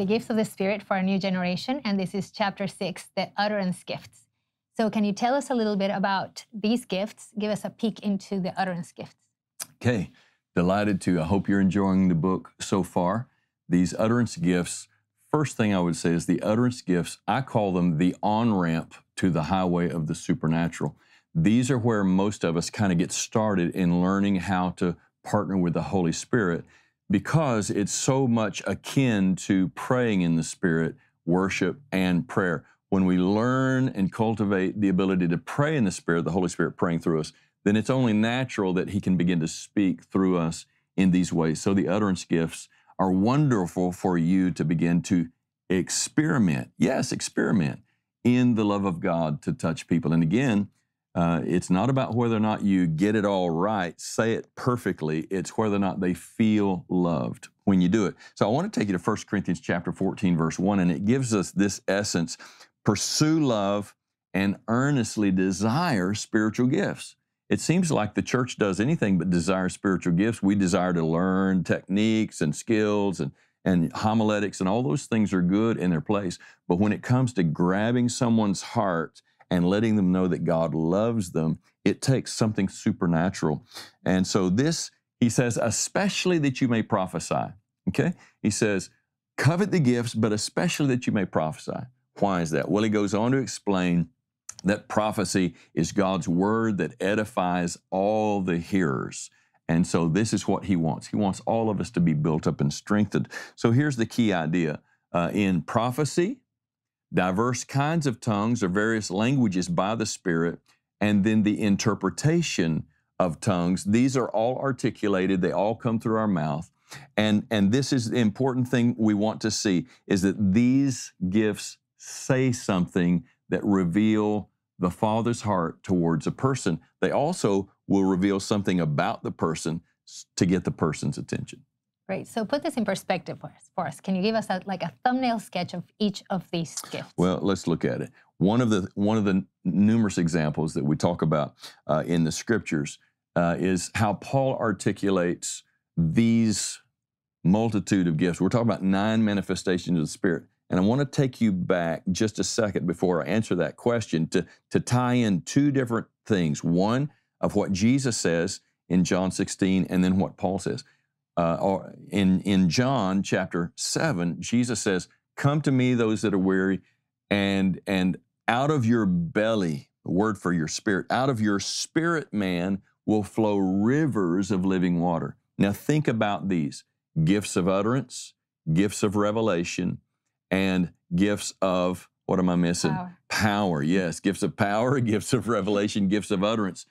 the gifts of the Spirit for a new generation, and this is chapter 6, the utterance gifts. So can you tell us a little bit about these gifts? Give us a peek into the utterance gifts. Okay, delighted to. I hope you're enjoying the book so far. These utterance gifts, first thing I would say is the utterance gifts, I call them the on-ramp to the highway of the supernatural. These are where most of us kind of get started in learning how to partner with the Holy Spirit, because it's so much akin to praying in the Spirit, worship, and prayer. When we learn and cultivate the ability to pray in the Spirit, the Holy Spirit praying through us, then it's only natural that He can begin to speak through us in these ways. So the utterance gifts are wonderful for you to begin to experiment, yes, experiment in the love of God to touch people. And again, it's not about whether or not you get it all right, say it perfectly. It's whether or not they feel loved when you do it. So I want to take you to 1 Corinthians chapter 14, verse 1, and it gives us this essence: pursue love and earnestly desire spiritual gifts. It seems like the church does anything but desire spiritual gifts. We desire to learn techniques and skills and homiletics, and all those things are good in their place. But when it comes to grabbing someone's heart and letting them know that God loves them, it takes something supernatural. And so this, he says, especially that you may prophesy, okay? He says, covet the gifts, but especially that you may prophesy. Why is that? Well, he goes on to explain that prophecy is God's word that edifies all the hearers. And so this is what he wants. He wants all of us to be built up and strengthened. So here's the key idea. In prophecy, diverse kinds of tongues or various languages by the Spirit, and then the interpretation of tongues. These are all articulated. They all come through our mouth. And this is the important thing we want to see, is that these gifts say something that reveal the Father's heart towards a person. They also will reveal something about the person to get the person's attention. Great. So put this in perspective for us. Can you give us a thumbnail sketch of each of these gifts? Well, let's look at it. One of the numerous examples that we talk about in the Scriptures is how Paul articulates these multitude of gifts. We're talking about 9 manifestations of the Spirit. And I want to take you back just a second before I answer that question to tie in 2 different things. One, of what Jesus says in John 16, and then what Paul says. In John chapter 7, Jesus says, come to me, those that are weary, and out of your belly, the word for your spirit, out of your spirit man will flow rivers of living water. Now think about these: gifts of utterance, gifts of revelation, and gifts of, what am I missing? Power. Power, yes, gifts of power, gifts of revelation, gifts of utterance.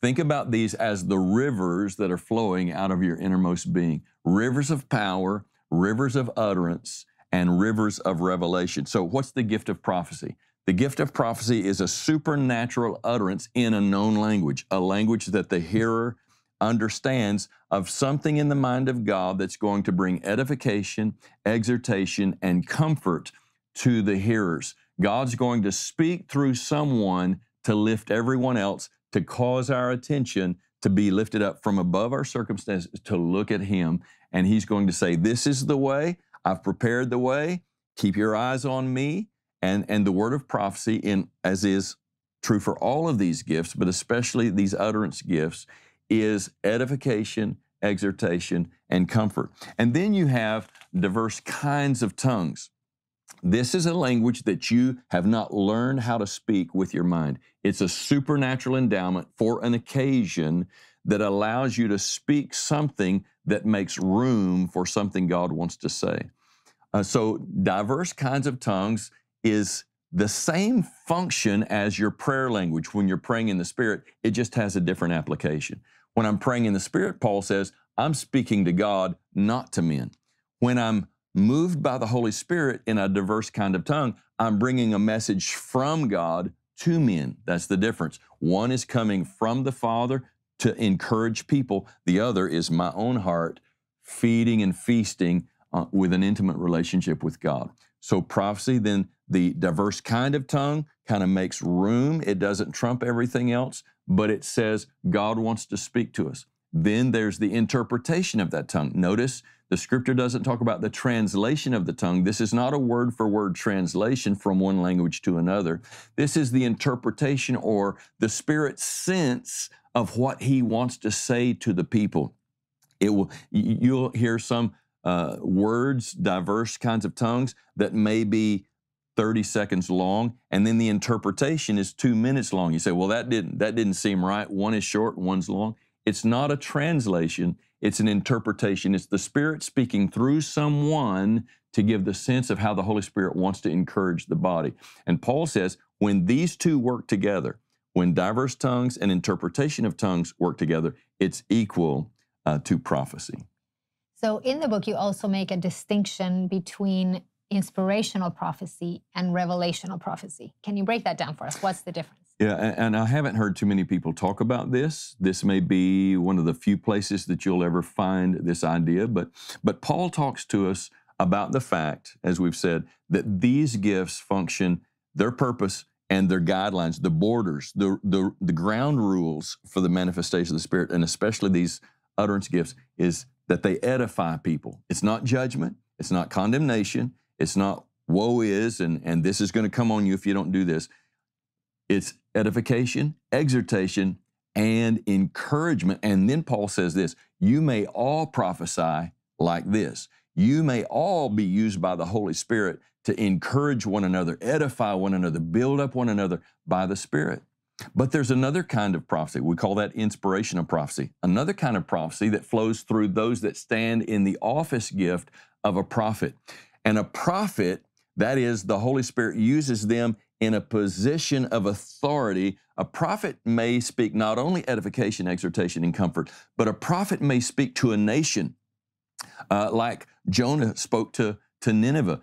Think about these as the rivers that are flowing out of your innermost being. Rivers of power, rivers of utterance, and rivers of revelation. So what's the gift of prophecy? The gift of prophecy is a supernatural utterance in a known language, a language that the hearer understands, of something in the mind of God that's going to bring edification, exhortation, and comfort to the hearers. God's going to speak through someone to lift everyone else, to cause our attention to be lifted up from above our circumstances, to look at Him. And He's going to say, this is the way, I've prepared the way, keep your eyes on me. And the word of prophecy, as is true for all of these gifts, but especially these utterance gifts, is edification, exhortation, and comfort. And then you have diverse kinds of tongues. This is a language that you have not learned how to speak with your mind. It's a supernatural endowment for an occasion that allows you to speak something that makes room for something God wants to say. So diverse kinds of tongues is the same function as your prayer language. When you're praying in the Spirit, it just has a different application. When I'm praying in the Spirit, Paul says, I'm speaking to God, not to men. When I'm moved by the Holy Spirit in a diverse kind of tongue, I'm bringing a message from God to men. That's the difference. One is coming from the Father to encourage people. The other is my own heart feeding and feasting with an intimate relationship with God. So prophecy, then the diverse kind of tongue, kind of makes room. It doesn't trump everything else, but it says God wants to speak to us. Then there's the interpretation of that tongue. Notice the scripture doesn't talk about the translation of the tongue. This is not a word for word translation from one language to another. This is the interpretation or the Spirit's sense of what he wants to say to the people. You'll hear some words, diverse kinds of tongues that may be 30 seconds long, and then the interpretation is 2 minutes long. You say, well, that didn't seem right. One is short, one's long. It's not a translation, it's an interpretation. It's the Spirit speaking through someone to give the sense of how the Holy Spirit wants to encourage the body. And Paul says, when these two work together, when diverse tongues and interpretation of tongues work together, it's equal to prophecy. So in the book, you also make a distinction between inspirational prophecy and revelational prophecy. Can you break that down for us? What's the difference? Yeah, and I haven't heard too many people talk about this. This may be one of the few places that you'll ever find this idea, but Paul talks to us about the fact, as we've said, that these gifts function, their purpose and their guidelines, the borders, the ground rules for the manifestation of the Spirit, and especially these utterance gifts, is that they edify people. It's not judgment, it's not condemnation, it's not woe is and this is going to come on you if you don't do this. It's edification, exhortation, and encouragement. And then Paul says this, you may all prophesy like this. You may all be used by the Holy Spirit to encourage one another, edify one another, build up one another by the Spirit. But there's another kind of prophecy. We call that inspirational prophecy. Another kind of prophecy that flows through those that stand in the office gift of a prophet. And a prophet, that is, the Holy Spirit uses them in a position of authority. A prophet may speak not only edification, exhortation, and comfort, but a prophet may speak to a nation like Jonah spoke to Nineveh.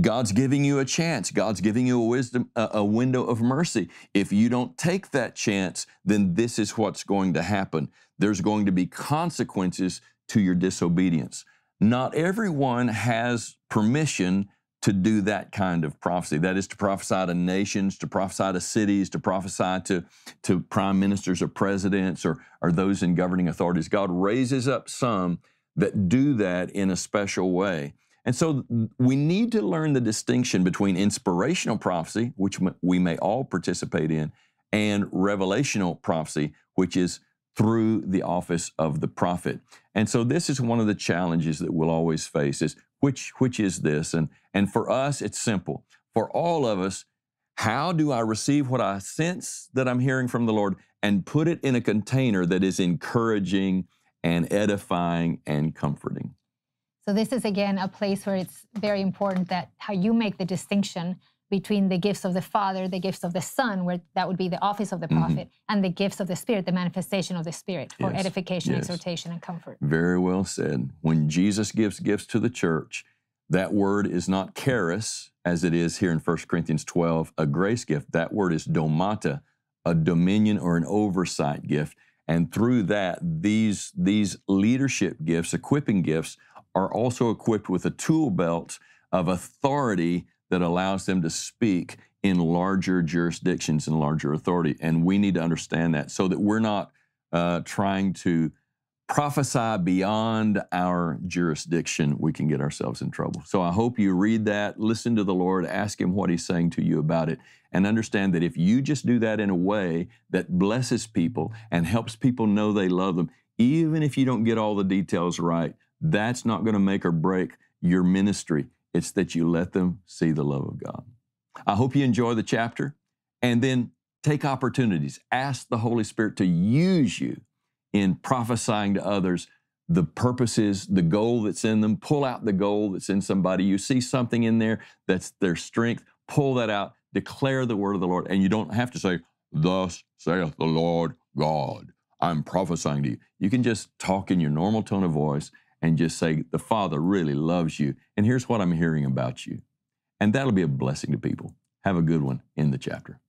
God's giving you a chance. God's giving you a window of mercy. If you don't take that chance, then this is what's going to happen. There's going to be consequences to your disobedience. Not everyone has permission to do that kind of prophecy. That is, to prophesy to nations, to prophesy to cities, to prophesy to prime ministers or presidents or those in governing authorities. God raises up some that do that in a special way. And so we need to learn the distinction between inspirational prophecy, which we may all participate in, and revelational prophecy, which is through the office of the prophet. And so this is one of the challenges that we'll always face is, which is this? And for us, it's simple. For all of us, how do I receive what I sense that I'm hearing from the Lord and put it in a container that is encouraging and edifying and comforting? So this is, again, a place where it's very important that how you make the distinction between the gifts of the Father, the gifts of the Son, where that would be the office of the prophet, and the gifts of the Spirit, the manifestation of the Spirit for edification, exhortation, and comfort. Very well said. When Jesus gives gifts to the church, that word is not charis, as it is here in 1 Corinthians 12, a grace gift. That word is domata, a dominion or an oversight gift. And through that, these leadership gifts, equipping gifts, are also equipped with a tool belt of authority that allows them to speak in larger jurisdictions and larger authority. And we need to understand that so that we're not trying to prophesy beyond our jurisdiction. We can get ourselves in trouble. So I hope you read that, listen to the Lord, ask Him what He's saying to you about it, and understand that if you just do that in a way that blesses people and helps people know they love them, even if you don't get all the details right, that's not going to make or break your ministry. It's that you let them see the love of God. I hope you enjoy the chapter, and then take opportunities. Ask the Holy Spirit to use you in prophesying to others the purposes, the goal that's in them. Pull out the goal that's in somebody. You see something in there that's their strength. Pull that out. Declare the word of the Lord. And you don't have to say, "Thus saith the Lord God, I'm prophesying to you." You can just talk in your normal tone of voice and just say, the Father really loves you, and here's what I'm hearing about you. And that'll be a blessing to people. Have a good one in the chapter.